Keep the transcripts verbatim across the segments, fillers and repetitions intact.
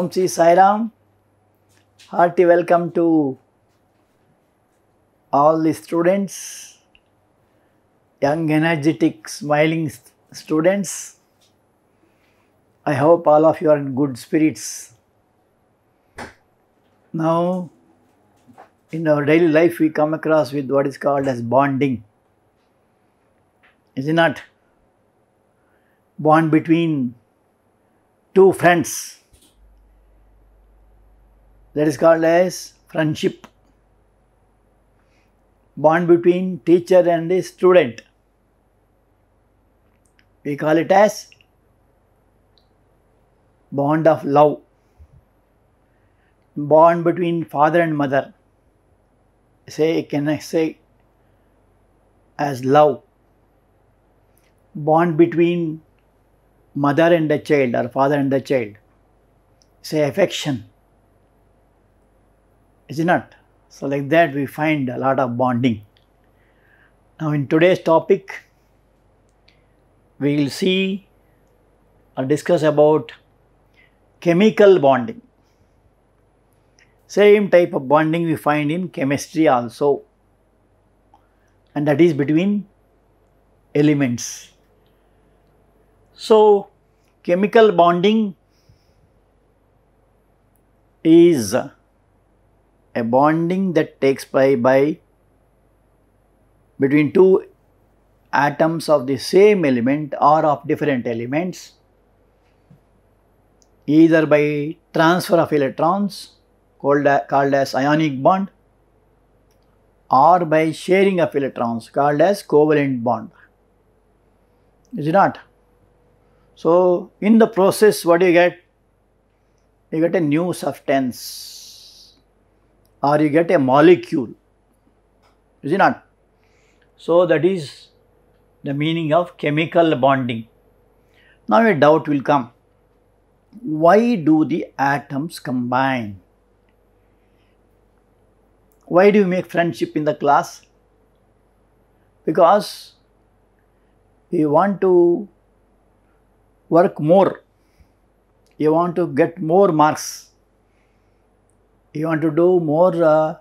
Om Shri Sai Ram. Hearty welcome to all the students, young, energetic, smiling students. I hope all of you are in good spirits. Now, in our daily life, we come across with what is called as bonding. Is it not? Bond between two friends. That is called as friendship. Bond between teacher and the student. We call it as bond of love. Bond between father and mother. Say, you can say as love. Bond between mother and the child or father and the child. Say affection. Is it not? So like that we find a lot of bonding. Now in today's topic, we will see or discuss about chemical bonding. Same type of bonding we find in chemistry also. And that is between elements. So chemical bonding is a bonding that takes place by between two atoms of the same element or of different elements, either by transfer of electrons called, called as ionic bond, or by sharing of electrons called as covalent bond. Is it not? So in the process, what do you get? You get a new substance, or you get a molecule, is it not? So that is the meaning of chemical bonding. Now a doubt will come. Why do the atoms combine? Why do you make friendship in the class? Because you want to work more. You want to get more marks. You want to do more, uh,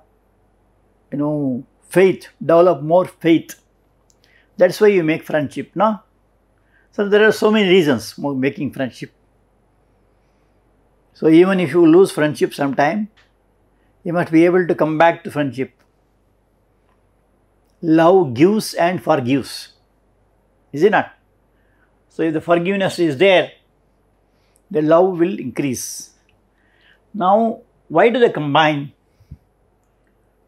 you know, faith, develop more faith. That's why you make friendship, no? So there are so many reasons for making friendship. So even if you lose friendship sometime, you must be able to come back to friendship. Love gives and forgives. Is it not? So if the forgiveness is there, the love will increase. Now, why do they combine?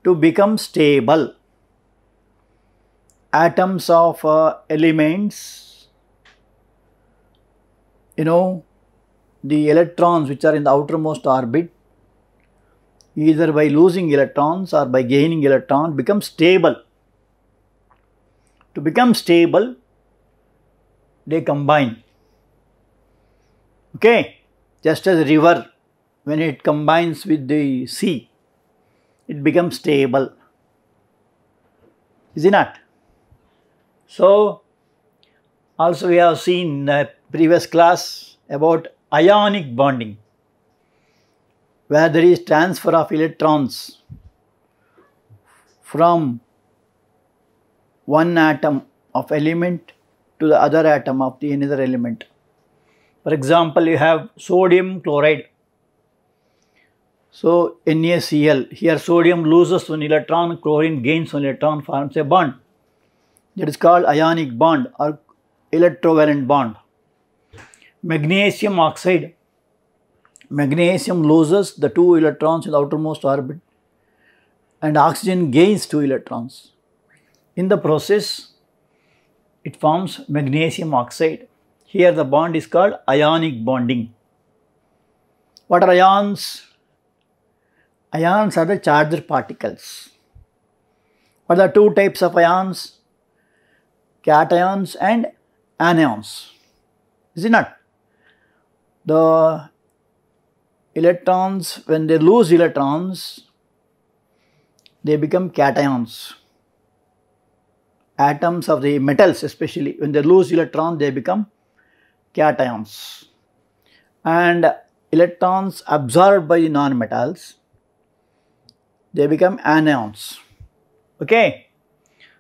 To become stable. Atoms of uh, elements, you know, the electrons which are in the outermost orbit, either by losing electrons or by gaining electrons, become stable. To become stable, they combine. Okay? Just as a river, when it combines with the sea, it becomes stable. Is it not? So, also we have seen in the previous class about ionic bonding, where there is transfer of electrons from one atom of element to the other atom of the another element. For example, you have sodium chloride. So, NaCl, here sodium loses one electron, chlorine gains one electron, forms a bond. That is called ionic bond or electrovalent bond. Magnesium oxide, magnesium loses the two electrons in the outermost orbit and oxygen gains two electrons. In the process, it forms magnesium oxide. Here the bond is called ionic bonding. What are ions? Ions are the charged particles. What are the two types of ions? Cations and anions. Is it not? The electrons, when they lose electrons, they become cations. Atoms of the metals especially, when they lose electrons, they become cations. And electrons absorbed by non-metals, they become anions. Okay,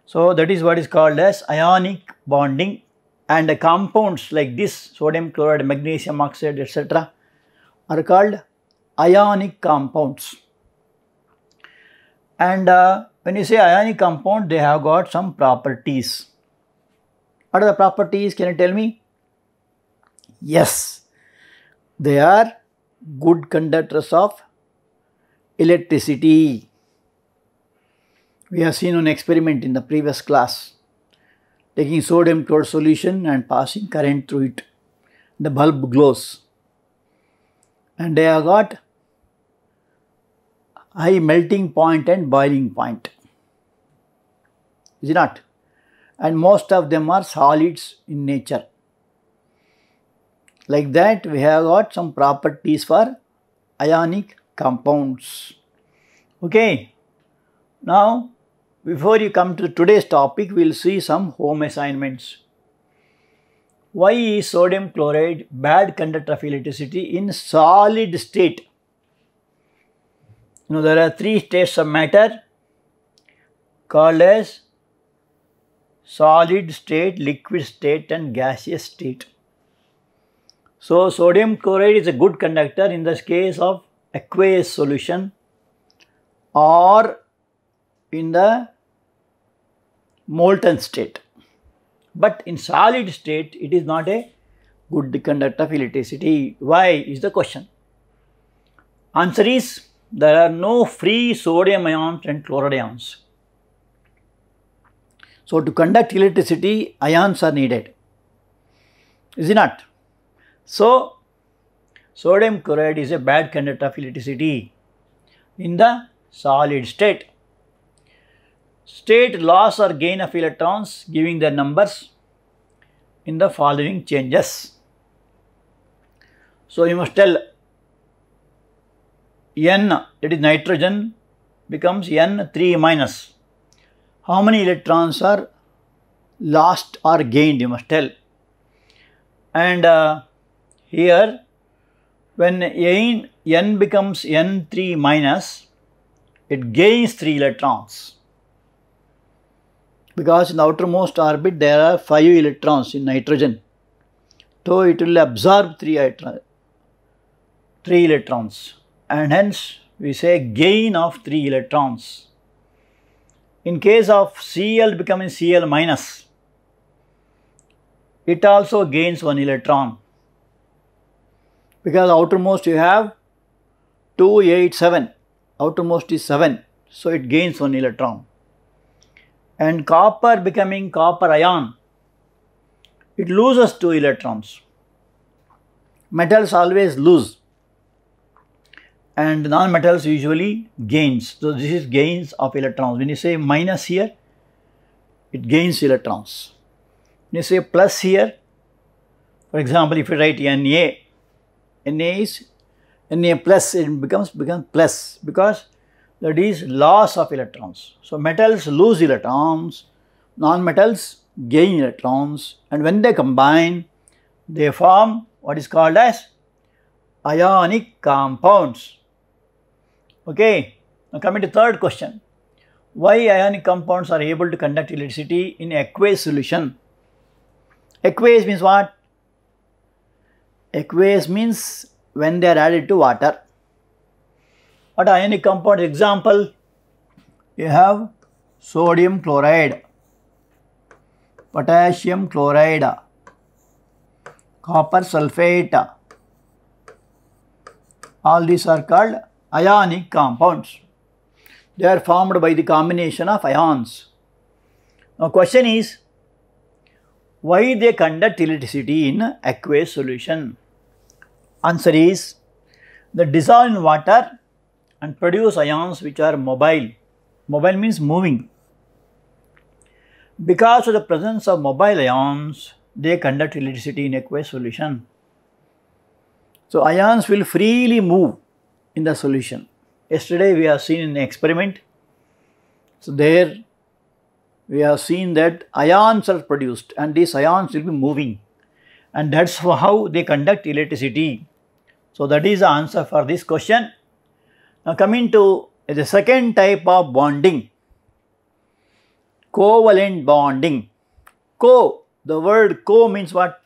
so that is what is called as ionic bonding. And the compounds like this, sodium chloride, magnesium oxide, et cetera, are called ionic compounds. And uh, when you say ionic compound, they have got some properties. What are the properties? Can you tell me? Yes, they are good conductors of electricity. We have seen an experiment in the previous class, taking sodium chloride solution and passing current through it. The bulb glows. And they have got high melting point and boiling point. Is it not? And most of them are solids in nature. Like that, we have got some properties for ionic compounds. Okay. Now, before you come to today's topic, we will see some home assignments. Why is sodium chloride bad conductor of electricity in solid state? You know, there are three states of matter called as solid state, liquid state and gaseous state. So, sodium chloride is a good conductor in this case of aqueous solution or in the molten state, but in solid state it is not a good conductor of electricity. Why is the question? Answer is, there are no free sodium ions and chloride ions. So to conduct electricity, ions are needed, is it not? So sodium chloride is a bad conductor of electricity in the solid state. State loss or gain of electrons giving their numbers in the following changes. So you must tell N, that is nitrogen, becomes N three minus. How many electrons are lost or gained, you must tell. And uh, here when N, N becomes N three minus, it gains three electrons. Because in the outermost orbit there are five electrons in nitrogen. So it will absorb three electrons and hence we say gain of three electrons. In case of Cl becoming Cl minus, it also gains one electron. Because outermost you have two, eight, seven. Outermost is seven. So it gains one electron. And copper becoming copper ion, it loses two electrons. Metals always lose and non-metals usually gains. So this is gains of electrons. When you say minus here, it gains electrons. When you say plus here, for example, if you write Na, Na is Na plus, it becomes, becomes plus because that is loss of electrons. So metals lose electrons, non-metals gain electrons, and when they combine, they form what is called as ionic compounds. Okay, now coming to third question. Why ionic compounds are able to conduct electricity in aqueous solution? Aqueous means what? Aqueous means when they are added to water. What ionic compound example? You have sodium chloride, potassium chloride, copper sulfate. All these are called ionic compounds. They are formed by the combination of ions. Now question is, why they conduct electricity in aqueous solution? Answer is, they dissolve in water and produce ions which are mobile. Mobile means moving. Because of the presence of mobile ions, they conduct electricity in aqueous solution. So ions will freely move in the solution. Yesterday we have seen an experiment. So there we have seen that ions are produced and these ions will be moving. And that's how they conduct electricity So that is the answer for this question. Now coming to the second type of bonding, covalent bonding. Co, the word co means what?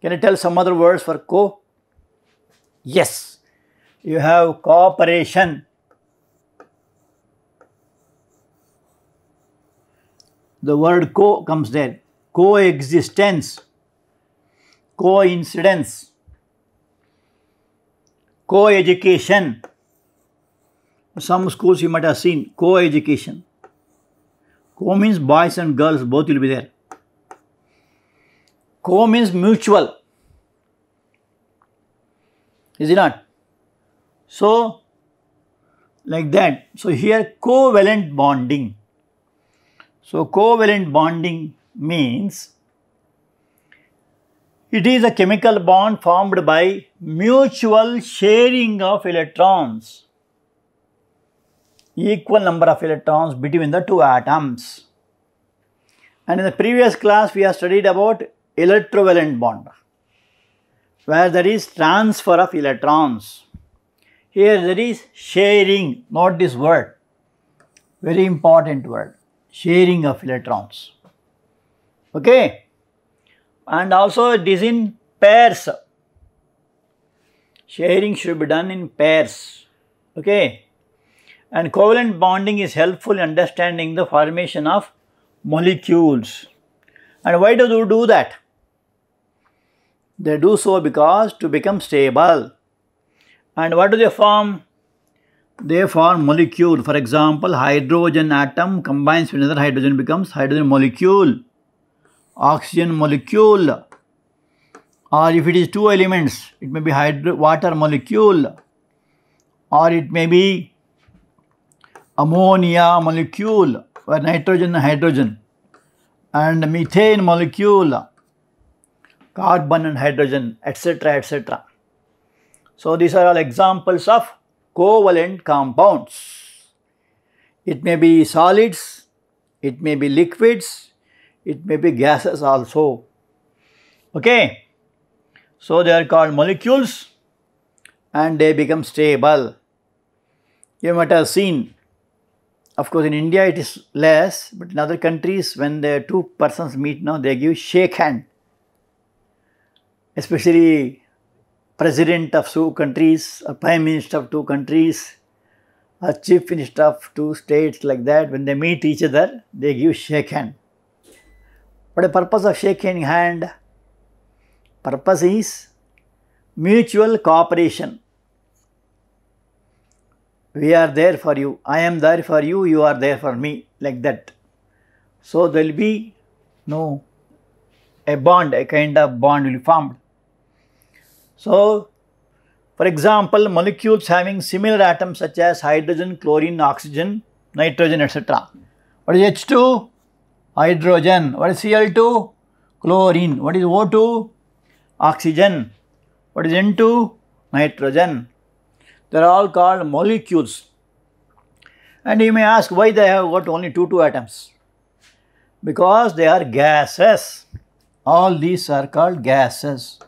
Can you tell some other words for co? Yes, you have cooperation. The word co comes there. Coexistence, coincidence, co-education. Some schools you might have seen co-education. Co means boys and girls, both will be there. Co means mutual. Is it not? So, like that. So, here covalent bonding. So, covalent bonding means it is a chemical bond formed by mutual sharing of electrons. Equal number of electrons between the two atoms. And in the previous class we have studied about electrovalent bond, where there is transfer of electrons. Here there is sharing. Note this word, very important word, sharing of electrons. Okay, and also it is in pairs. Sharing should be done in pairs. Okay. And covalent bonding is helpful in understanding the formation of molecules. And why do they do that? They do so because to become stable. And what do they form? They form molecule. For example, hydrogen atom combines with another hydrogen, becomes hydrogen molecule, oxygen molecule. Or if it is two elements, it may be hydro water molecule, or it may be ammonia molecule, where nitrogen and hydrogen, and methane molecule, carbon and hydrogen, et cetera, et cetera. So these are all examples of covalent compounds. It may be solids, it may be liquids, it may be gases also. Okay, so they are called molecules, and they become stable. You might have seen. Of course, in India it is less, but in other countries when the two persons meet now, they give shake hand. Especially president of two countries, or prime minister of two countries, or chief minister of two states, like that. When they meet each other, they give shake hand. What the purpose of shaking hand? Purpose is mutual cooperation. We are there for you, I am there for you, you are there for me, like that. So there will be no, a bond, a kind of bond will be formed. So, for example, molecules having similar atoms such as hydrogen, chlorine, oxygen, nitrogen, et cetera. What is H two? Hydrogen. What is C L two? Chlorine. What is O two? Oxygen. What is N two? Nitrogen. They are all called molecules. And you may ask why they have got only two, two atoms. Because they are gases. All these are called gases.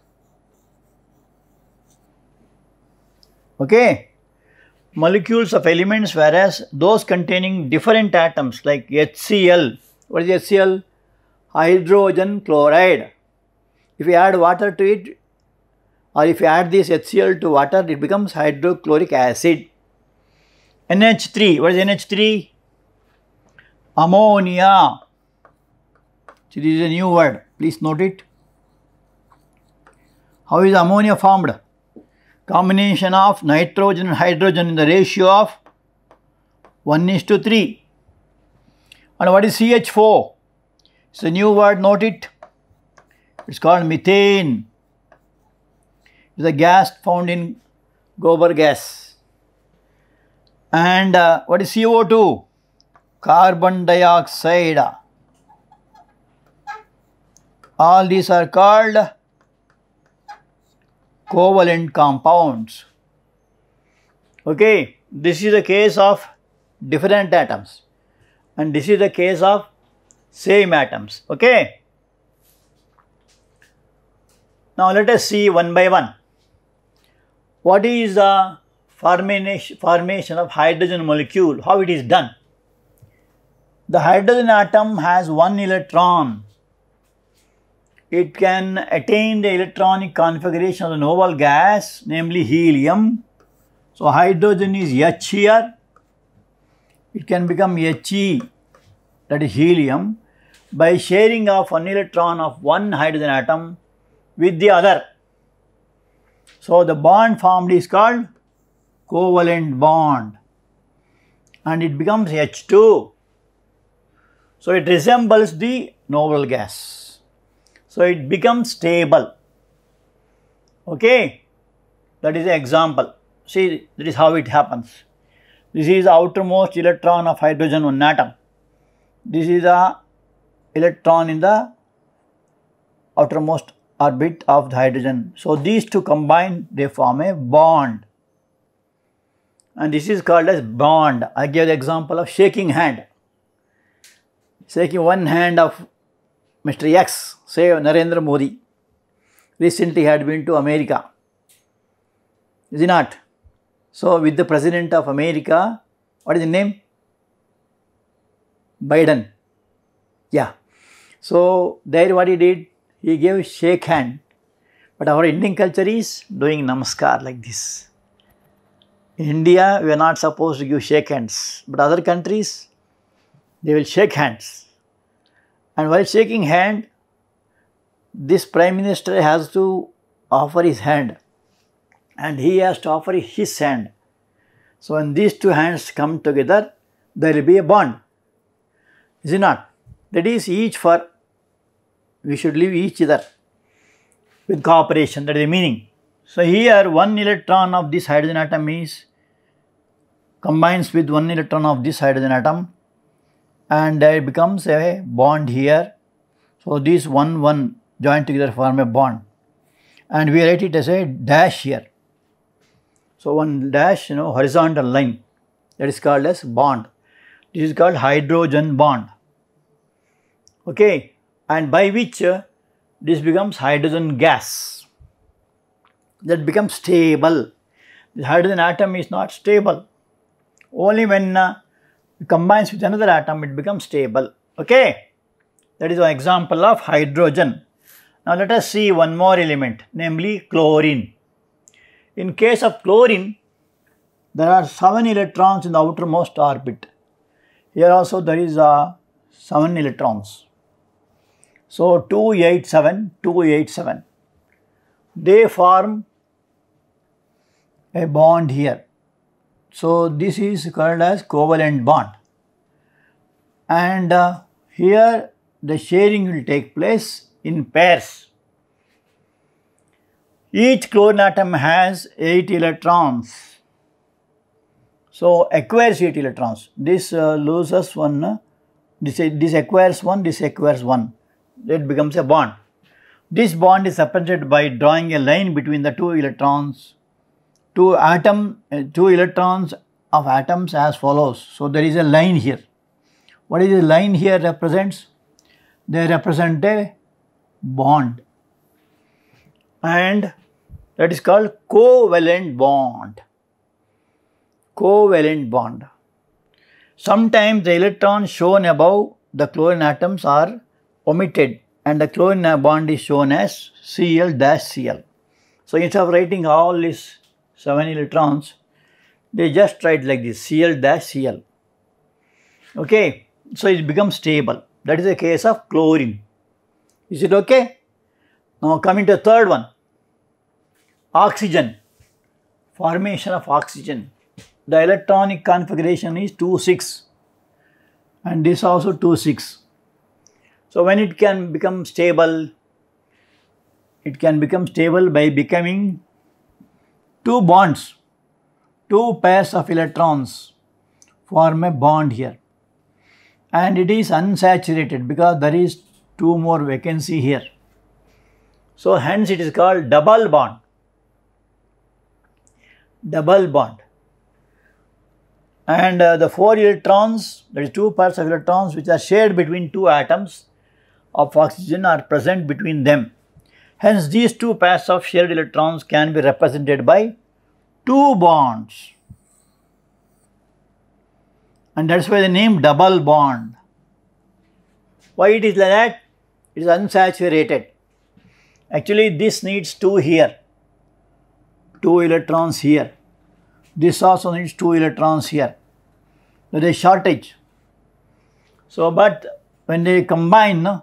Okay. Molecules of elements, whereas those containing different atoms like H C L. What is H C L? Hydrogen chloride. If you add water to it, or if you add this H C L to water, it becomes hydrochloric acid. N H three, what is N H three? Ammonia. So this is a new word, please note it. How is ammonia formed? Combination of nitrogen and hydrogen in the ratio of one is to three. And what is C H four? It's a new word, note it. It's called methane. The gas found in Gobar gas. And uh, what is C O two? Carbon dioxide. All these are called covalent compounds. Okay, this is the case of different atoms, and this is the case of same atoms. Okay, now let us see one by one. what is the formation, formation of hydrogen molecule, how it is done. The hydrogen atom has one electron. It can attain the electronic configuration of the noble gas, namely helium. So hydrogen is H here. It can become He, that is helium, by sharing of one electron of one hydrogen atom with the other. So the bond formed is called covalent bond, and it becomes H two. So it resembles the noble gas. So it becomes stable. Okay, that is the example. See, that is how it happens. This is the outermost electron of hydrogen one atom. This is the electron in the outermost orbit of the hydrogen. So these two combine, they form a bond. And this is called as bond. I gave the example of shaking hand. Shaking one hand of Mister X, say Narendra Modi, recently had been to America. Is it not? So with the President of America, what is the name? Biden. Yeah. So there what he did, he gave shake hand. But our Indian culture is doing namaskar like this. In India, we are not supposed to give shake hands. But other countries, they will shake hands. And while shaking hand, this Prime Minister has to offer his hand. And he has to offer his hand. So when these two hands come together, there will be a bond. Is it not? That is each for, we should live each other with cooperation, that is the meaning. So here one electron of this hydrogen atom is, combines with one electron of this hydrogen atom, and there becomes a bond here. So these one, one joined together form a bond. And we write it as a dash here. So one dash, you know, horizontal line, that is called as bond. This is called hydrogen bond. Okay, and by which uh, this becomes hydrogen gas. That becomes stable. The hydrogen atom is not stable. Only when uh, it combines with another atom, it becomes stable. Okay, that is one example of hydrogen. Now let us see one more element, namely chlorine. In case of chlorine, there are seven electrons in the outermost orbit. Here also there is uh, seven electrons. So two eight seven, two eight seven. They form a bond here. So this is called as covalent bond. And uh, here the sharing will take place in pairs. Each chlorine atom has eight electrons. So acquires eight electrons. This uh, loses one, uh, this, this acquires one, this acquires one. It becomes a bond. This bond is separated by drawing a line between the two electrons, two atom, uh, two electrons of atoms as follows. So there is a line here. What is the line here represents? They represent a bond, and that is called covalent bond. Covalent bond. Sometimes the electrons shown above the chlorine atoms are omitted, and the chlorine bond is shown as C L dash C L. So instead of writing all these seven electrons, they just write like this, C L dash C L. Okay, so it becomes stable. That is the case of chlorine. Is it okay? Now coming to the third one, oxygen, formation of oxygen. The electronic configuration is two six, and this also two six. So when it can become stable, it can become stable by becoming two bonds, two pairs of electrons form a bond here. And it is unsaturated because there is two more vacancy here. So hence it is called double bond. Double bond. And uh, the four electrons, that is two pairs of electrons which are shared between two atoms of oxygen are present between them. Hence these two pairs of shared electrons can be represented by two bonds. And that's why the name double bond. Why it is like that? It is unsaturated. Actually, this needs two here, two electrons here. This also needs two electrons here. There is shortage. So, but when they combine,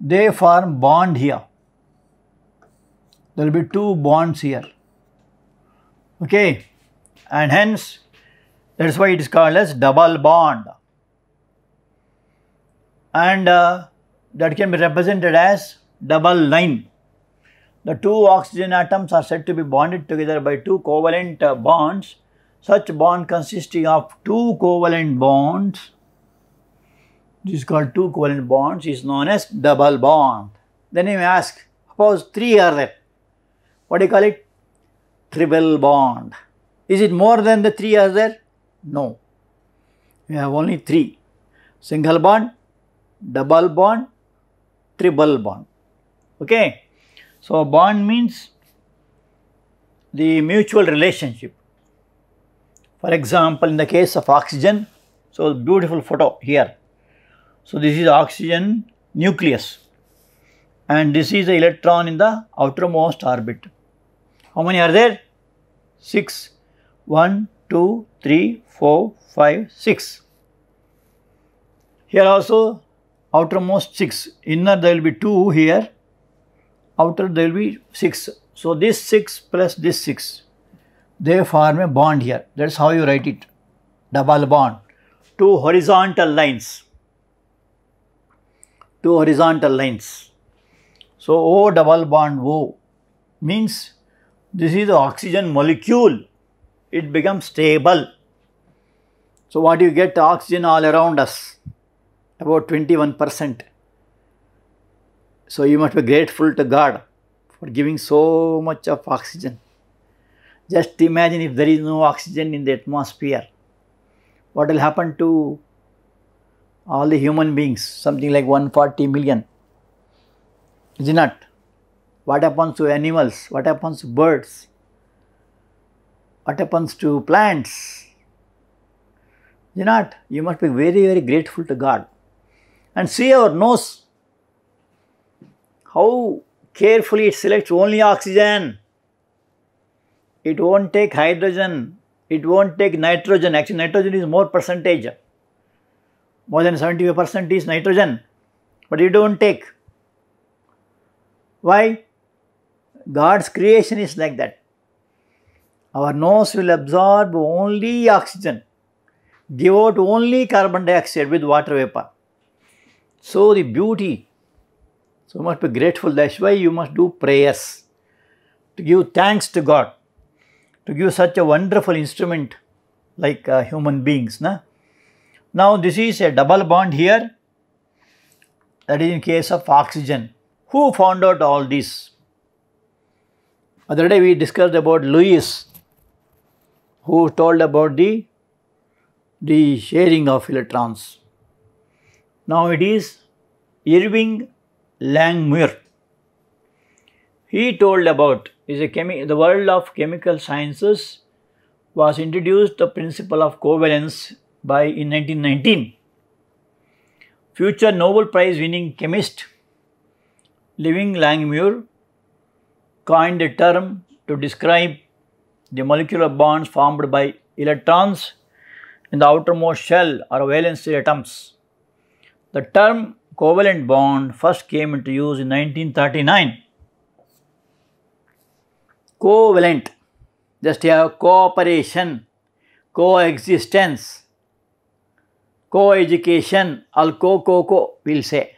they form bond here. There will be two bonds here. Okay, and hence that is why it is called as double bond. And uh, that can be represented as double line. The two oxygen atoms are said to be bonded together by two covalent uh, bonds. Such bond consisting of two covalent bonds, this is called two covalent bonds, is known as double bond. Then you may ask, suppose three are there, what do you call it? Triple bond. Is it more than the three are there? No. We have only three. Single bond, double bond, triple bond. Okay. So, bond means the mutual relationship. For example, in the case of oxygen, so beautiful photo here. So, this is oxygen nucleus and this is the electron in the outermost orbit. How many are there? Six. One, two, three, four, five, six. Here also outermost six. Inner there will be two here. Outer there will be six. So, this six plus this six. They form a bond here. That is how you write it. Double bond. Two horizontal lines. Two horizontal lines. So, O double bond O means this is the oxygen molecule. It becomes stable. So, what you get? Oxygen all around us. About twenty-one percent. So, you must be grateful to God for giving so much of oxygen. Just imagine if there is no oxygen in the atmosphere. What will happen to all the human beings? Something like one hundred forty million. Is it not? What happens to animals? What happens to birds? What happens to plants? Is it not? You must be very, very grateful to God. And see our nose. How carefully it selects only oxygen. It won't take hydrogen, it won't take nitrogen. Actually, nitrogen is more percentage. More than seventy-five percent is nitrogen. But you don't take. Why? God's creation is like that. Our nose will absorb only oxygen, give out only carbon dioxide with water vapor. So, the beauty. So, you must be grateful. That's why you must do prayers to give thanks to God. To give such a wonderful instrument like uh, human beings. Na? Now, this is a double bond here, that is in case of oxygen. Who found out all this? Other day we discussed about Lewis, who told about the, the sharing of electrons. Now, it is Irving Langmuir. He told about is a chemi the world of chemical sciences was introduced the principle of covalence by in nineteen nineteen. Future Nobel Prize winning chemist Irving Langmuir coined a term to describe the molecular bonds formed by electrons in the outermost shell or valency atoms. The term covalent bond first came into use in nineteen thirty-nine. Covalent, just have cooperation, coexistence, co-education, or co-co-co, we'll say.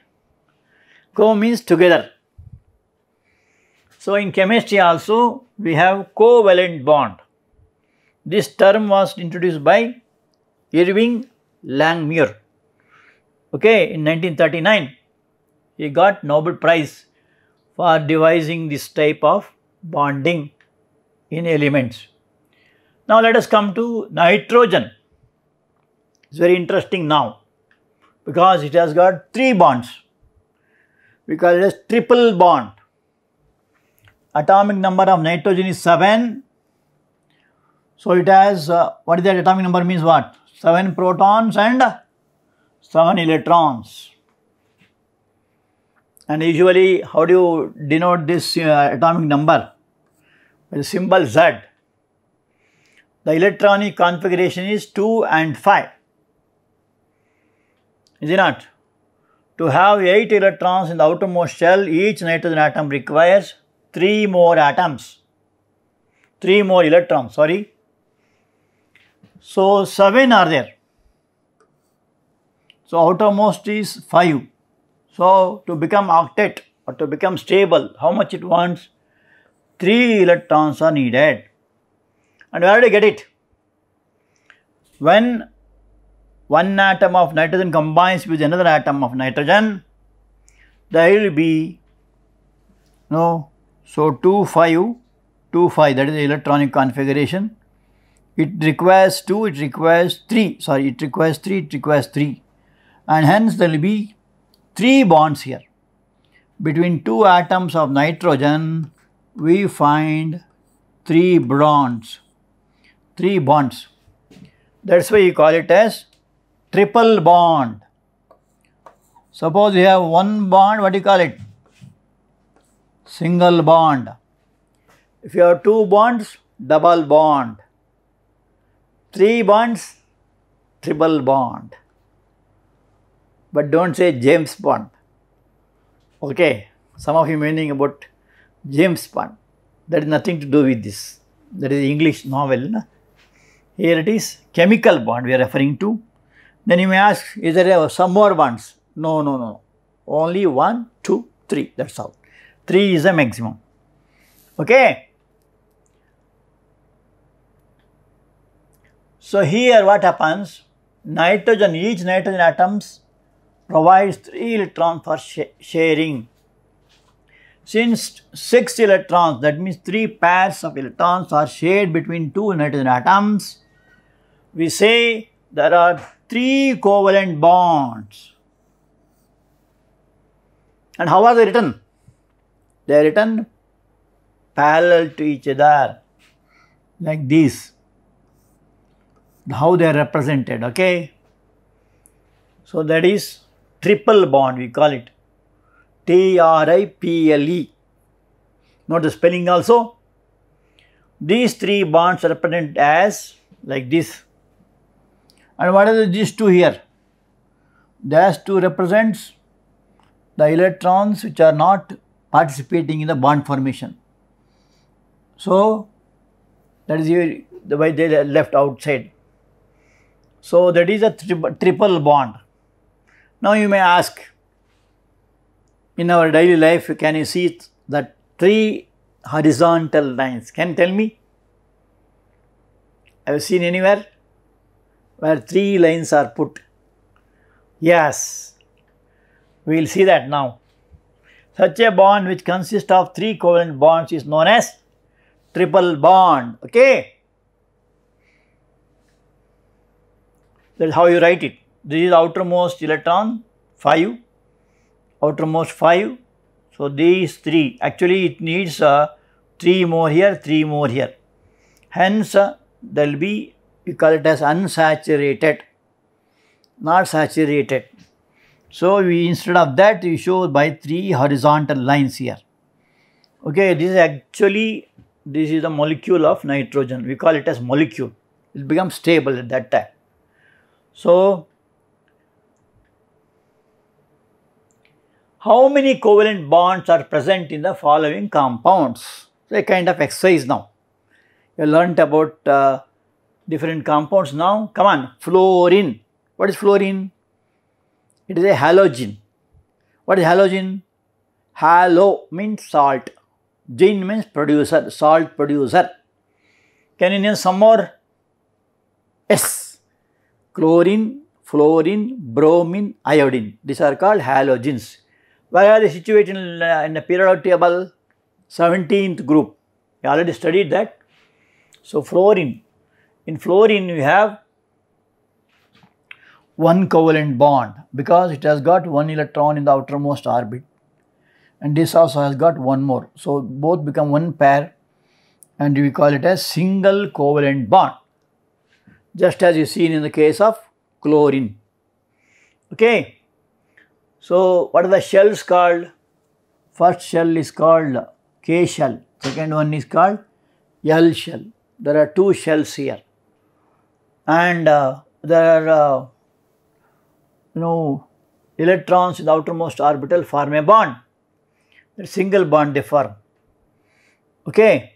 Co means together. So, in chemistry also, we have covalent bond. This term was introduced by Irving Langmuir. Okay, in nineteen thirty-nine, he got Nobel Prize for devising this type of bonding in elements. Now, let us come to nitrogen. It's very interesting now because it has got three bonds. We call it as triple bond. Atomic number of nitrogen is seven. So it has, uh, what is that atomic number means what? seven protons and seven electrons. And usually, how do you denote this uh, atomic number? With the symbol Z. The electronic configuration is two and five. Is it not? To have eight electrons in the outermost shell, each nitrogen atom requires three more atoms. three more electrons, sorry. So, seven are there. So, outermost is five. So, to become octet or to become stable, how much it wants? three electrons are needed. And where do you get it? When one atom of nitrogen combines with another atom of nitrogen, there will be, no, so two, five, two, five, that is the electronic configuration. It requires two, it requires three, sorry, it requires three, it requires three. And hence there will be three bonds here. Between two atoms of nitrogen, we find three bonds, three bonds. That's why you call it as triple bond. Suppose you have one bond, what do you call it? Single bond. If you have two bonds, double bond. Three bonds, triple bond. But don't say James Bond. Okay, some of you meaning about James Bond. That is nothing to do with this. That is English novel. Na? Here it is, chemical bond we are referring to. Then you may ask, is there some more bonds? No, no, no. Only one, two, three. That's all. Three is a maximum. Okay. So here what happens? Nitrogen, each nitrogen atoms provides three electrons for sh sharing. Since six electrons, that means three pairs of electrons are shared between two nitrogen atoms, we say there are three covalent bonds. And how are they written? They are written parallel to each other, like this. How they are represented, okay? So that is triple bond, we call it. T R I P L E. Note the spelling also. These three bonds are represented as like this. And what are these two here? These two represents the electrons which are not participating in the bond formation. So, that is the way they are left outside. So, that is a tri triple bond. Now, you may ask, in our daily life, can you see that three horizontal lines? Can you tell me? Have you seen anywhere where three lines are put? Yes, we will see that now. Such a bond which consists of three covalent bonds is known as triple bond. Okay? That is how you write it. This is outermost electron, five. Outermost five. So these three. Actually, it needs uh, three more here, three more here. Hence, uh, there will be, we call it as unsaturated, not saturated. So, we instead of that, we show by three horizontal lines here. Okay, this is actually, this is the molecule of nitrogen. We call it as molecule. It becomes stable at that time. So, how many covalent bonds are present in the following compounds? So, a kind of exercise now. You learnt about uh, different compounds now. Come on, fluorine. What is fluorine? It is a halogen. What is halogen? Halo means salt. Gene means producer, salt producer. Can you name some more? Yes. Chlorine, fluorine, bromine, iodine. These are called halogens. Where are they situated in, uh, in the periodic table? seventeenth group. We already studied that. So, fluorine. In fluorine, we have one covalent bond because it has got one electron in the outermost orbit, and this also has got one more. So, both become one pair and we call it as single covalent bond, just as is seen in the case of chlorine. Okay. So, what are the shells called? First shell is called K shell, second one is called L shell. There are two shells here, and uh, there are uh, you know, electrons in the outermost orbital form a bond, a single bond they form. Okay.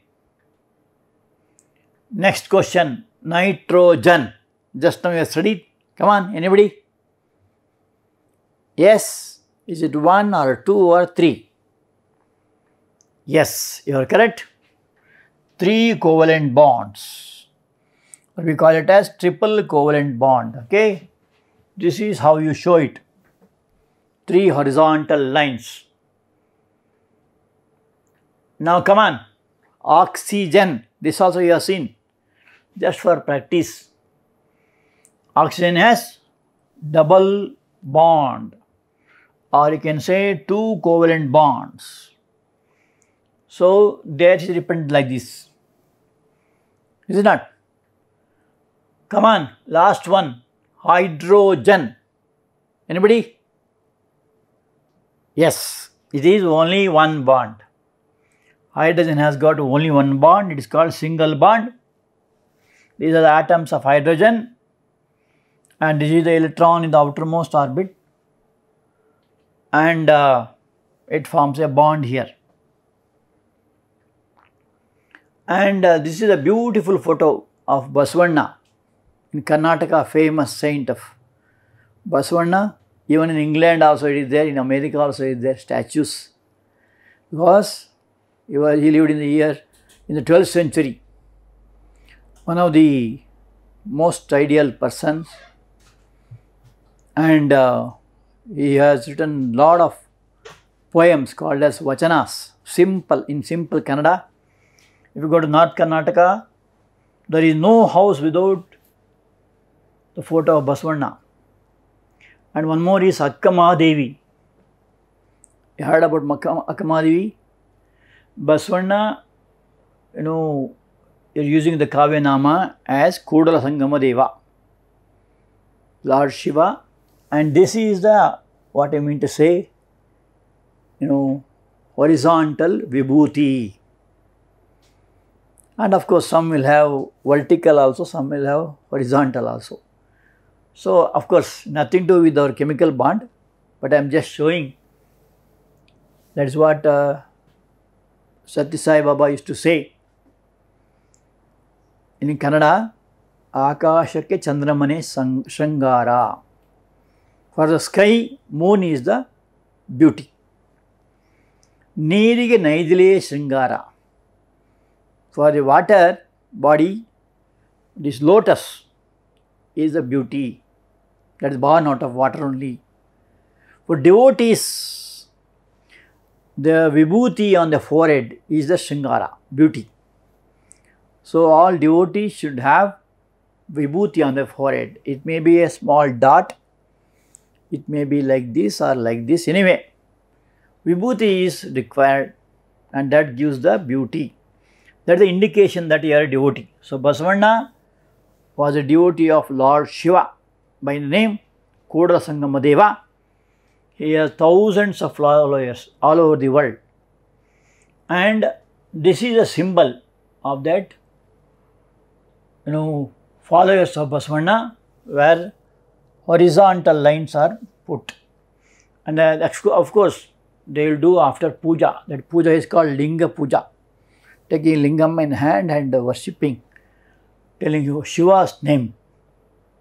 Next question, nitrogen. Just now you have studied. Come on, anybody? Yes. Is it one or two or three? Yes, you are correct. Three covalent bonds, or we call it as triple covalent bond. Okay. This is how you show it. Three horizontal lines. Now come on, oxygen. This also you have seen, just for practice. Oxygen has double bond, or you can say two covalent bonds. So that is represented like this, is it not? Come on, last one, hydrogen. Anybody? Yes, it is only one bond. Hydrogen has got only one bond, it is called single bond. These are the atoms of hydrogen, and this is the electron in the outermost orbit, and uh, it forms a bond here. And uh, this is a beautiful photo of Basavanna, in Karnataka, famous saint of Basavanna. Even in England also it is there, in America also it is there, statues. Because He, was, he lived in the year, in the twelfth century. One of the most ideal persons, and uh, he has written lot of poems called as vachanas, simple, in simple Kannada. If you go to North Karnataka, there is no house without the photo of Basavanna. And one more is Akkamadevi. You heard about Akkamadevi? Basavanna, you know, you are using the Kavya Nama as Kudala Sangama Deva, Lord Shiva, and this is the, what I mean to say, you know, horizontal vibhuti. And of course, some will have vertical also, some will have horizontal also. So, of course, nothing to do with our chemical bond, but I am just showing. That is what Uh, Sathya Sai Baba used to say in Kannada, Akashake Chandramane Shangara. For the sky, moon is the beauty. Neerige Naidile Shangara. For the water body, this lotus is the beauty that is born out of water only. For devotees, the vibhuti on the forehead is the shringara, beauty. So all devotees should have vibhuti on the forehead. It may be a small dot, it may be like this or like this. Anyway, vibhuti is required, and that gives the beauty. That is the indication that you are a devotee. So Basavanna was a devotee of Lord Shiva by the name Kudala Sangama Deva. He has thousands of followers all over the world, and this is a symbol of that, you know, followers of Basavanna, where horizontal lines are put, and uh, of course they will do after puja. That puja is called linga puja, taking lingam in hand and uh, worshipping, telling you Shiva's name.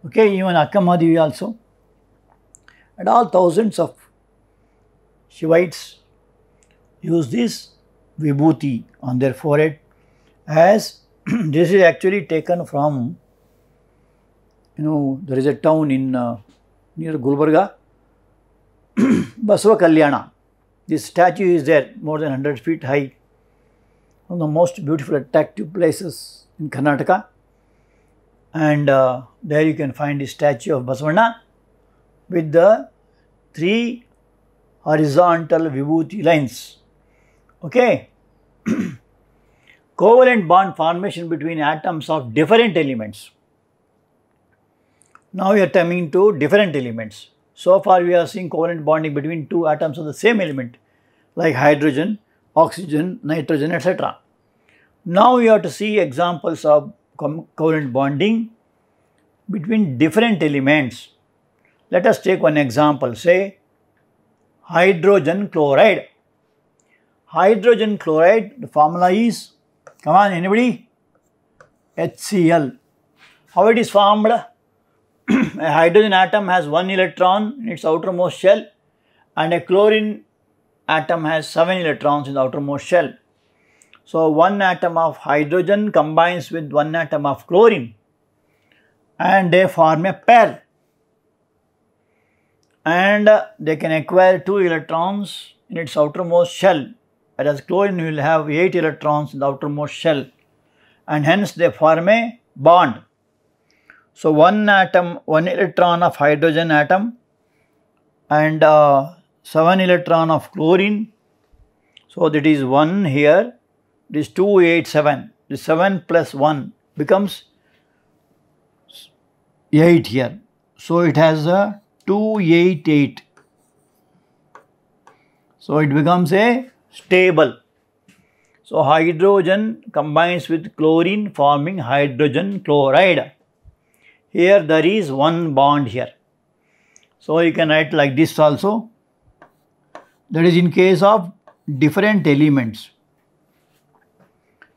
Okay, even Akkamadevi also, and all thousands of Shivites use this vibhuti on their forehead, as this is actually taken from, you know, there is a town in uh, near Gulbarga, Basava Kalyana. This statue is there, more than one hundred feet high, one of the most beautiful attractive places in Karnataka, and uh, there you can find the statue of Basavanna with the three horizontal vibhuti lines. Okay. covalent bond formation between atoms of different elements. Now we are coming to different elements. So far we are seeing covalent bonding between two atoms of the same element like hydrogen, oxygen, nitrogen, et cetera. Now we have to see examples of covalent bonding between different elements. Let us take one example, say hydrogen chloride. Hydrogen chloride, the formula is, come on anybody, H C L. How it is formed? A hydrogen atom has one electron in its outermost shell and a chlorine atom has seven electrons in the outermost shell. So one atom of hydrogen combines with one atom of chlorine and they form a pair, and they can acquire two electrons in its outermost shell, whereas chlorine will have eight electrons in the outermost shell, and hence they form a bond. So one atom, one electron of hydrogen atom and uh, seven electron of chlorine, so that is one here, it is two, eight, seven, the seven plus one becomes eight here, so it has a two, eight, eight. So it becomes a stable. So hydrogen combines with chlorine forming hydrogen chloride. Here there is one bond here. So you can write like this also. That is in case of different elements.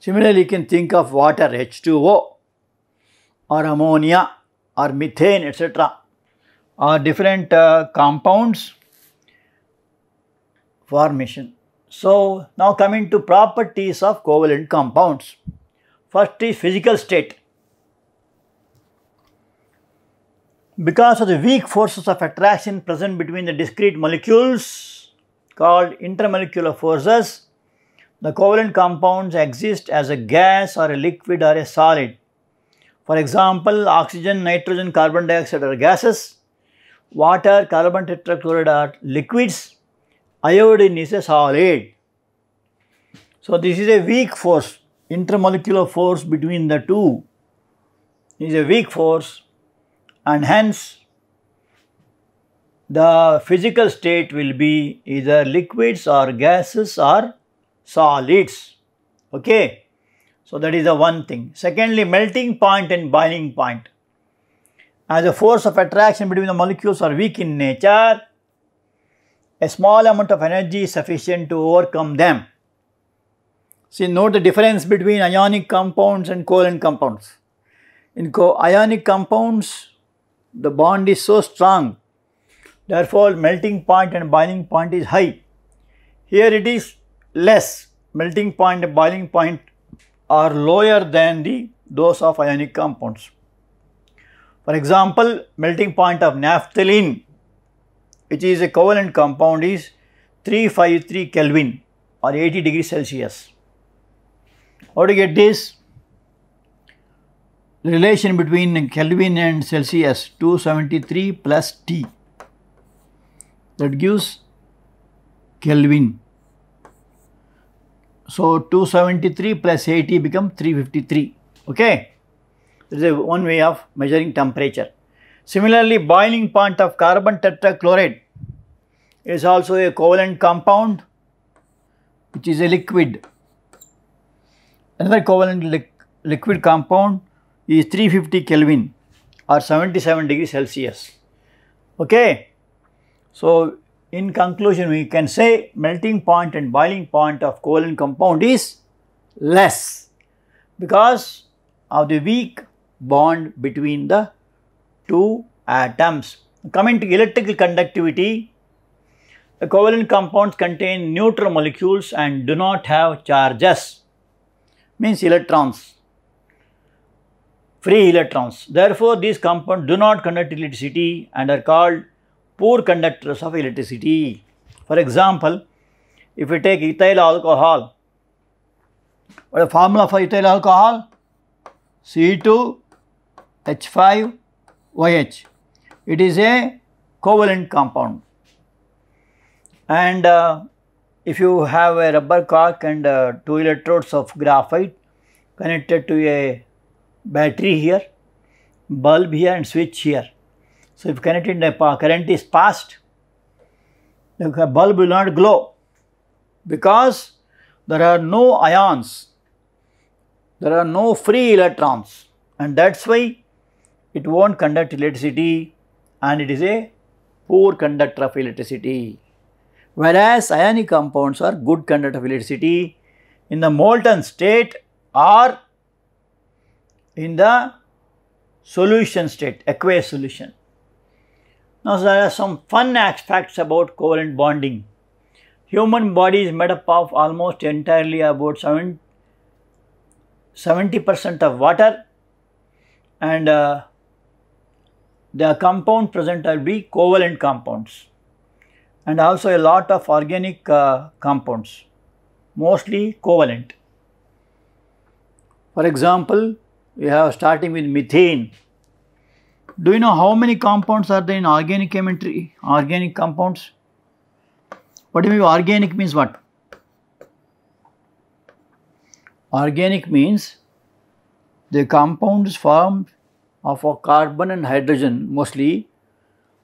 Similarly, you can think of water, H two O, or ammonia, or methane, et cetera, or different uh, compounds formation. So now coming to properties of covalent compounds. First is physical state. Because of the weak forces of attraction present between the discrete molecules called intermolecular forces, the covalent compounds exist as a gas or a liquid or a solid. For example, oxygen, nitrogen, carbon dioxide are gases, water, carbon tetrachloride are liquids, iodine is a solid. So this is a weak force, intermolecular force between the two is a weak force, and hence the physical state will be either liquids or gases or solids. Okay. So that is the one thing. Secondly, melting point and boiling point. As the force of attraction between the molecules are weak in nature, a small amount of energy is sufficient to overcome them. See, note the difference between ionic compounds and covalent compounds. In co ionic compounds, the bond is so strong, therefore melting point and boiling point is high. Here it is less. Melting point and boiling point are lower than the those of ionic compounds. For example, melting point of naphthalene, which is a covalent compound, is three hundred fifty-three Kelvin or eighty degrees Celsius. How to get this? The relation between Kelvin and Celsius, two hundred seventy-three plus T, that gives Kelvin. So two hundred seventy-three plus eighty become three hundred fifty-three. Okay. This is one way of measuring temperature. Similarly, boiling point of carbon tetrachloride is also a covalent compound, which is a liquid. Another covalent li liquid compound is three hundred fifty Kelvin or seventy-seven degrees Celsius. Okay. So in conclusion, we can say melting point and boiling point of covalent compound is less because of the weak bond between the two atoms. Coming to electrical conductivity, the covalent compounds contain neutral molecules and do not have charges, means electrons, free electrons. Therefore, these compounds do not conduct electricity and are called poor conductors of electricity. For example, if we take ethyl alcohol, what is the formula for ethyl alcohol? C two H five O H. It is a covalent compound. And uh, if you have a rubber cork and uh, two electrodes of graphite, connected to a battery here, bulb here and switch here. So if connected the current is passed, the bulb will not glow because there are no ions, there are no free electrons, and that's why it won't conduct electricity and it is a poor conductor of electricity. Whereas ionic compounds are good conductor of electricity in the molten state or in the solution state, aqueous solution. Now there are some fun facts about covalent bonding. Human body is made up of almost entirely about seventy percent of water, and uh, the compound present will be covalent compounds, and also a lot of organic uh, compounds, mostly covalent. For example, we have starting with methane. Do you know how many compounds are there in organic chemistry? Organic compounds. What do you mean? Organic means what? Organic means the compounds formed of a carbon and hydrogen, mostly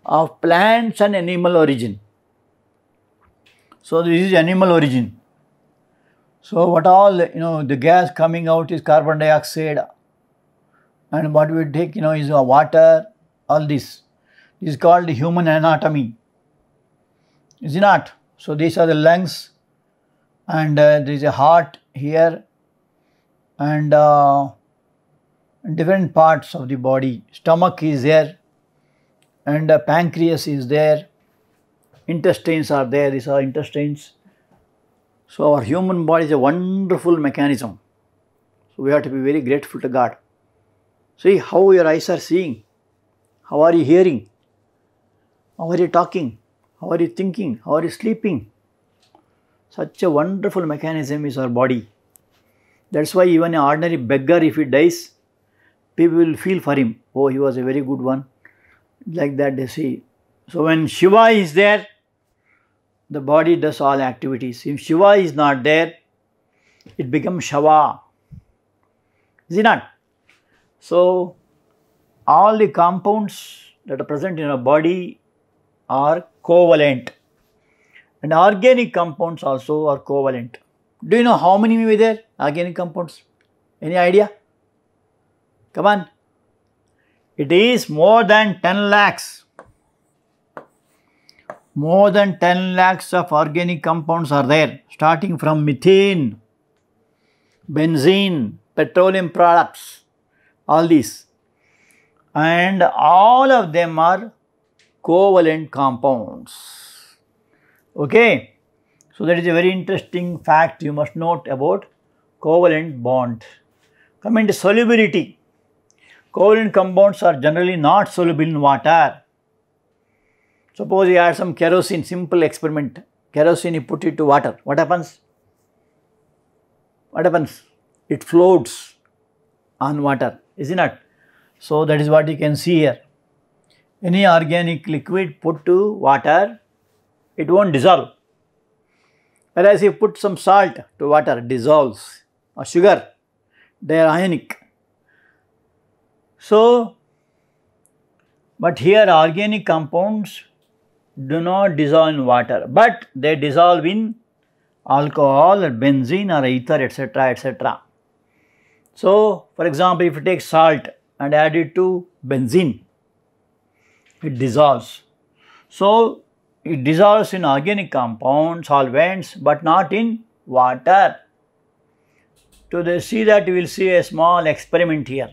of plants and animal origin. So this is animal origin. So what all, you know, the gas coming out is carbon dioxide, and what we take, you know, is water, all this. This is called human anatomy, is it not? So these are the lungs, and uh, there is a heart here, and uh, different parts of the body. Stomach is there, and uh, pancreas is there, intestines are there, these are intestines. So our human body is a wonderful mechanism. So we have to be very grateful to God. See how your eyes are seeing, how are you hearing, how are you talking, how are you thinking, how are you sleeping. Such a wonderful mechanism is our body. That's why even an ordinary beggar, if he dies, people will feel for him. Oh, he was a very good one. Like that they see. So when Shiva is there, the body does all activities. If Shiva is not there, it becomes Shava. Is it not? So all the compounds that are present in our body are covalent. And organic compounds also are covalent. Do you know how many may be there? Organic compounds. Any idea? Come on. It is more than ten lakhs. More than ten lakhs of organic compounds are there, starting from methane, benzene, petroleum products, all these. And all of them are covalent compounds. Okay. So that is a very interesting fact you must note about covalent bond. Come into solubility. Covalent compounds are generally not soluble in water. Suppose you add some kerosene, simple experiment. Kerosene, you put it to water. What happens? What happens? It floats on water, is it not? So that is what you can see here. Any organic liquid put to water, it won't dissolve. Whereas you put some salt to water, it dissolves. Or sugar, they are ionic. So, but here organic compounds do not dissolve in water, but they dissolve in alcohol or benzene or ether, etc, et cetera. So, for example, if you take salt and add it to benzene, it dissolves. So, it dissolves in organic compounds, solvents, but not in water. To see that, you will see a small experiment here.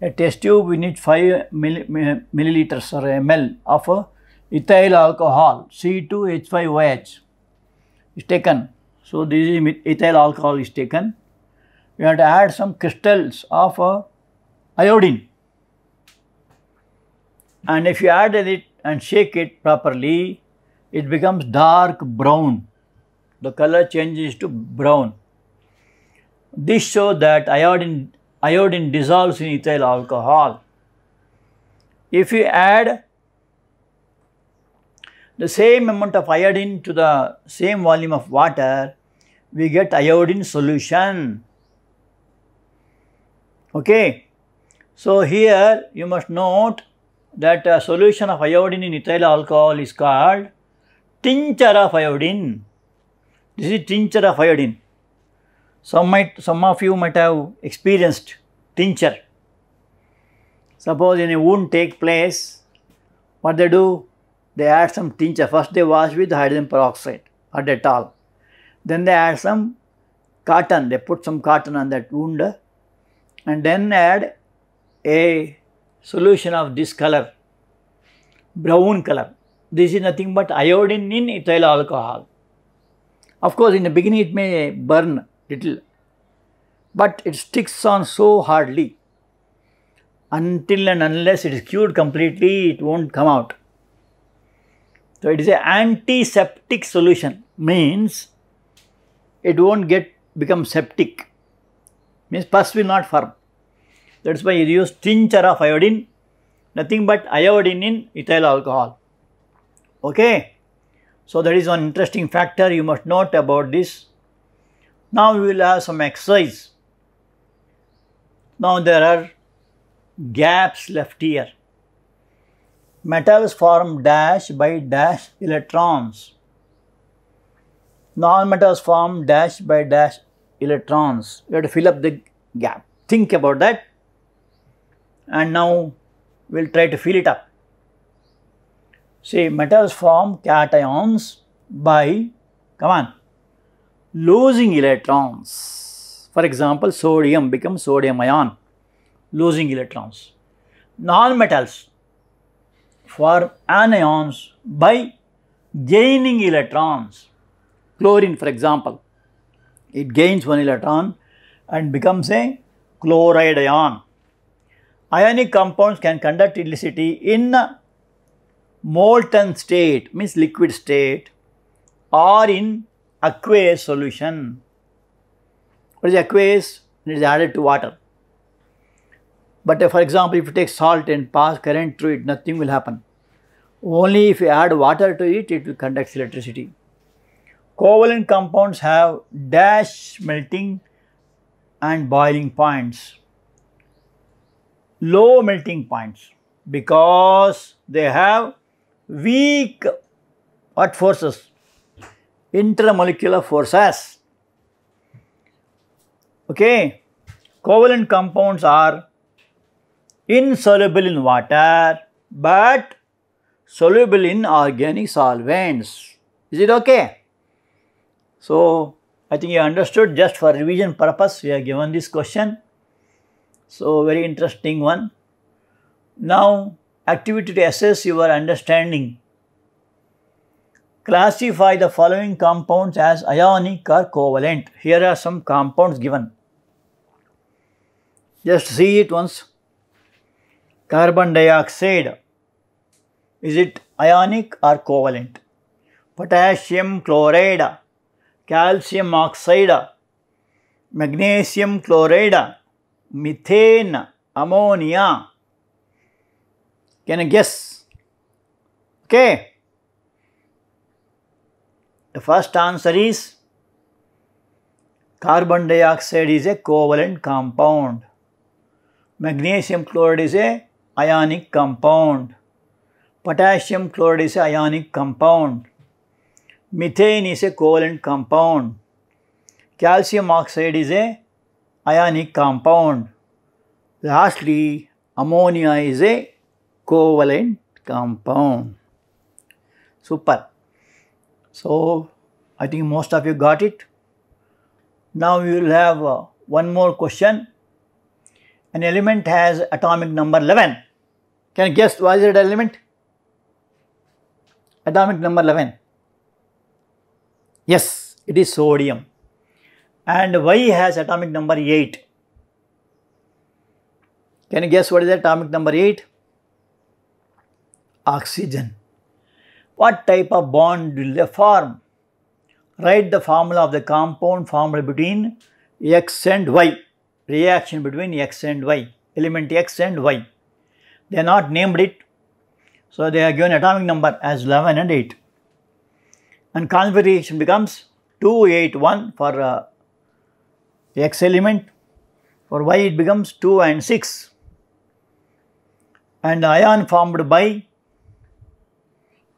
A test tube, we need five milliliters or ml of a ethyl alcohol, C two H five O H, is taken. So this is ethyl alcohol is taken. We have to add some crystals of uh, iodine. And if you add it and shake it properly, it becomes dark brown. The color changes to brown. This shows that iodine, iodine dissolves in ethyl alcohol. If you add the same amount of iodine to the same volume of water, we get iodine solution. Okay. So here you must note that a solution of iodine in ethyl alcohol is called tincture of iodine. This is tincture of iodine. Some might, some of you might have experienced tincture. Suppose any wound take place, what they do? They add some tincture. First they wash with hydrogen peroxide or Dettol. Then they add some cotton. They put some cotton on that wound and then add a solution of this color, brown color. This is nothing but iodine in ethyl alcohol. Of course, in the beginning it may burn little, but it sticks on so hardly. Until and unless it is cured completely, it won't come out. So it is an antiseptic solution, means it won't get become septic, means pus will not form. That's why you use tincture of iodine, nothing but iodine in ethyl alcohol. Okay, so that is one interesting factor you must note about this. Now we will have some exercise. Now there are gaps left here. Metals form dash by dash electrons. Non-metals form dash by dash electrons. You have to fill up the gap. Think about that. And now we'll try to fill it up. See, metals form cations by, come on, losing electrons. For example, sodium becomes sodium ion, losing electrons. Non-metals form anions by gaining electrons. Chlorine, for example, it gains one electron and becomes a chloride ion. Ionic compounds can conduct electricity in molten state, means liquid state, or in aqueous solution. What is aqueous? It is added to water. But uh, for example, if you take salt and pass current through it, nothing will happen. Only if you add water to it, it will conduct electricity. Covalent compounds have dash melting and boiling points, low melting points, because they have weak what forces? Intermolecular forces. Okay, covalent compounds are insoluble in water but soluble in organic solvents. Is it okay? So I think you understood. Just for revision purpose we have given this question. So very interesting one. Now activity to assess your understanding. Classify the following compounds as ionic or covalent. Here are some compounds given. Just see it once. Carbon dioxide, is it ionic or covalent? Potassium chloride, calcium oxide, magnesium chloride, methane, ammonia. Can you guess? Okay. The first answer is carbon dioxide is a covalent compound. Magnesium chloride is a ionic compound. Potassium chloride is an ionic compound. Methane is a covalent compound. Calcium oxide is a ionic compound. Lastly, ammonia is a covalent compound. Super. So I think most of you got it. Now we will have uh, one more question. An element has atomic number eleven. Can you guess what is that element? Atomic number eleven. Yes, it is sodium. And Y has atomic number eight. Can you guess what is atomic number eight? Oxygen. What type of bond will they form? Write the formula of the compound formed between X and Y. Reaction between X and Y, element X and Y. They are not named it, so they are given atomic number as eleven and eight. And configuration becomes two eight one for uh, X element or why it becomes two and six, and ion formed by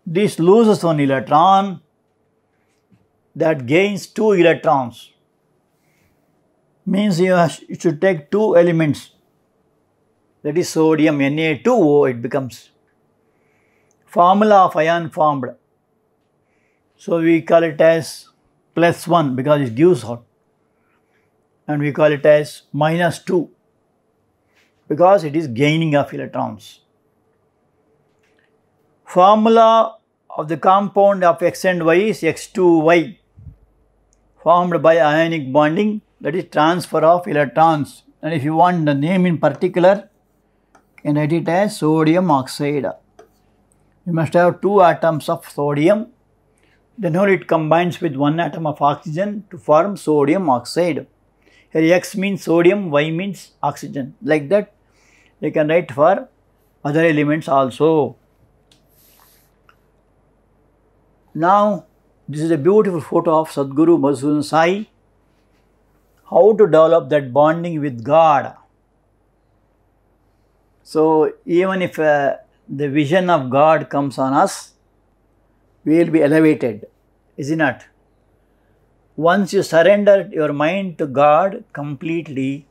this loses one electron, that gains two electrons. Means you, have, you should take two elements, that is sodium Na two O, it becomes formula of ion formed. So we call it as plus one because it gives out, and we call it as minus two because it is gaining of electrons. Formula of the compound of X and Y is X two Y, formed by ionic bonding, that is transfer of electrons. And if you want the name in particular, you can write it as sodium oxide. You must have two atoms of sodium, then only it combines with one atom of oxygen to form sodium oxide. Here X means sodium, Y means oxygen. Like that you can write for other elements also. Now this is a beautiful photo of Sadguru Sadguru Sai, how to develop that bonding with God. So even if uh, the vision of God comes on us, we will be elevated, is it not? Once you surrender your mind to God completely,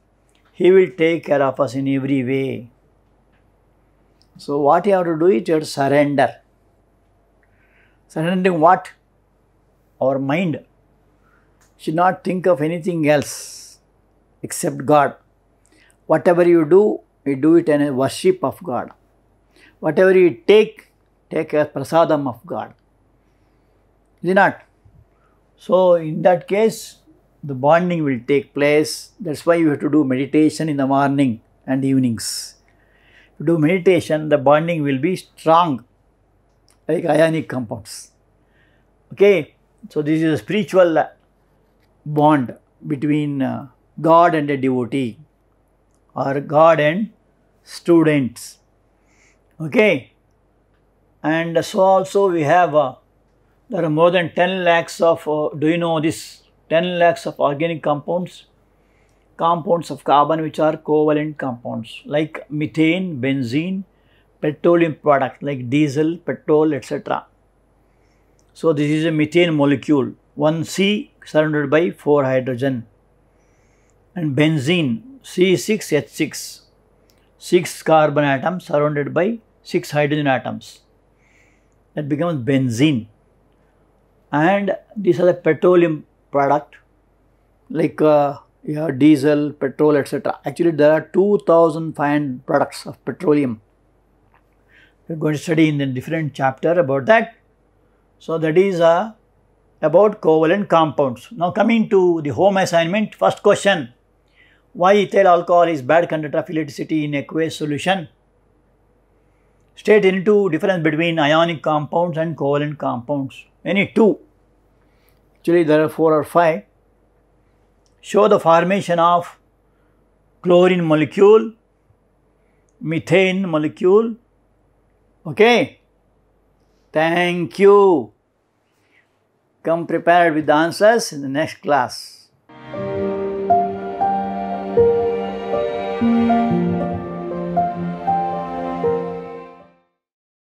He will take care of us in every way. So what you have to do is you have to surrender. Surrendering what? Our mind should not think of anything else except God. Whatever you do, you do it in a worship of God. Whatever you take, take as prasadam of God. Is it not? So in that case, the bonding will take place. That's why you have to do meditation in the morning and evenings. If you do meditation, the bonding will be strong, like ionic compounds. Okay, so this is a spiritual bond between uh, God and a devotee, or God and students. Okay, and so also we have uh, there are more than ten lakhs of, uh, do you know this, ten lakhs of organic compounds, compounds of carbon which are covalent compounds like methane, benzene, petroleum product like diesel, petrol, et cetera. So this is a methane molecule, one C surrounded by four hydrogen, and benzene, C six H six, six carbon atoms surrounded by six hydrogen atoms, that becomes benzene. And these are the petroleum product like uh, yeah, diesel, petrol, et cetera. Actually, there are two thousand five hundred products of petroleum. We are going to study in a different chapter about that. So that is uh, about covalent compounds. Now coming to the home assignment, first question. Why ethyl alcohol is bad conductor of electricity in aqueous solution? State any two difference between ionic compounds and covalent compounds. Any two. Actually there are four or five. Show the formation of chlorine molecule, methane molecule. Okay. Thank you. Come prepared with the answers in the next class.